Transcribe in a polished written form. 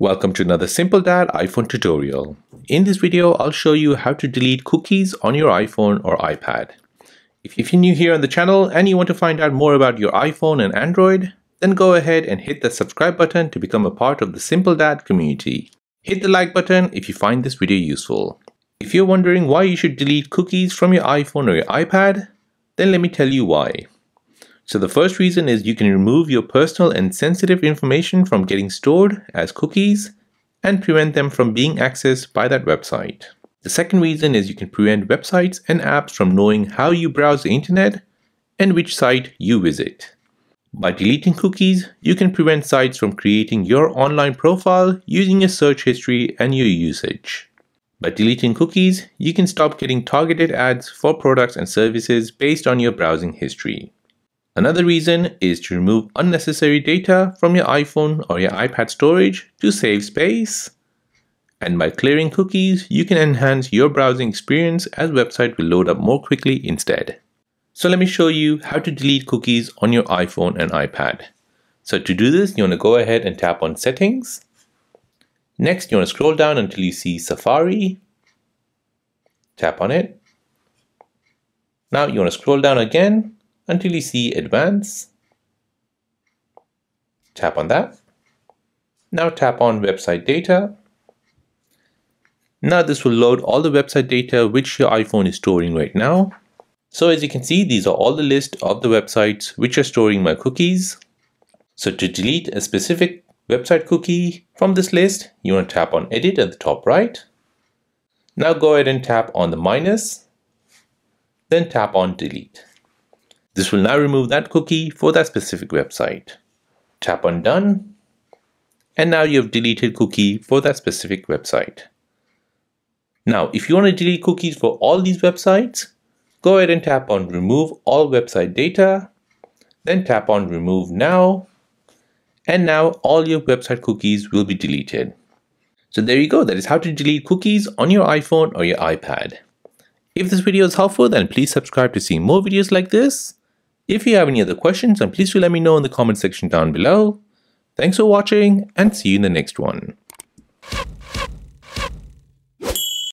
Welcome to another Simple Dad iPhone tutorial. In this video, I'll show you how to delete cookies on your iPhone or iPad. If you're new here on the channel and you want to find out more about your iPhone and Android, then go ahead and hit the subscribe button to become a part of the Simple Dad community. Hit the like button if you find this video useful. If you're wondering why you should delete cookies from your iPhone or your iPad, then let me tell you why. So the first reason is you can remove your personal and sensitive information from getting stored as cookies and prevent them from being accessed by that website. The second reason is you can prevent websites and apps from knowing how you browse the internet and which site you visit. By deleting cookies, you can prevent sites from creating your online profile using your search history and your usage. By deleting cookies, you can stop getting targeted ads for products and services based on your browsing history. Another reason is to remove unnecessary data from your iPhone or your iPad storage to save space. And by clearing cookies, you can enhance your browsing experience as websites will load up more quickly instead. So let me show you how to delete cookies on your iPhone and iPad. So to do this, you want to go ahead and tap on Settings. Next, you want to scroll down until you see Safari. Tap on it. Now you want to scroll down again until you see Advanced. Tap on that. Now tap on Website Data. Now this will load all the website data which your iPhone is storing right now. So as you can see, these are all the list of the websites which are storing my cookies. So to delete a specific website cookie from this list, you want to tap on Edit at the top right. Now go ahead and tap on the minus, then tap on Delete. This will now remove that cookie for that specific website. Tap on Done. And now you have deleted cookie for that specific website. Now, if you want to delete cookies for all these websites, go ahead and tap on Remove All Website Data, then tap on Remove Now, and now all your website cookies will be deleted. So there you go, that is how to delete cookies on your iPhone or your iPad. If this video is helpful, then please subscribe to see more videos like this. If you have any other questions, then please do let me know in the comment section down below. Thanks for watching and see you in the next one.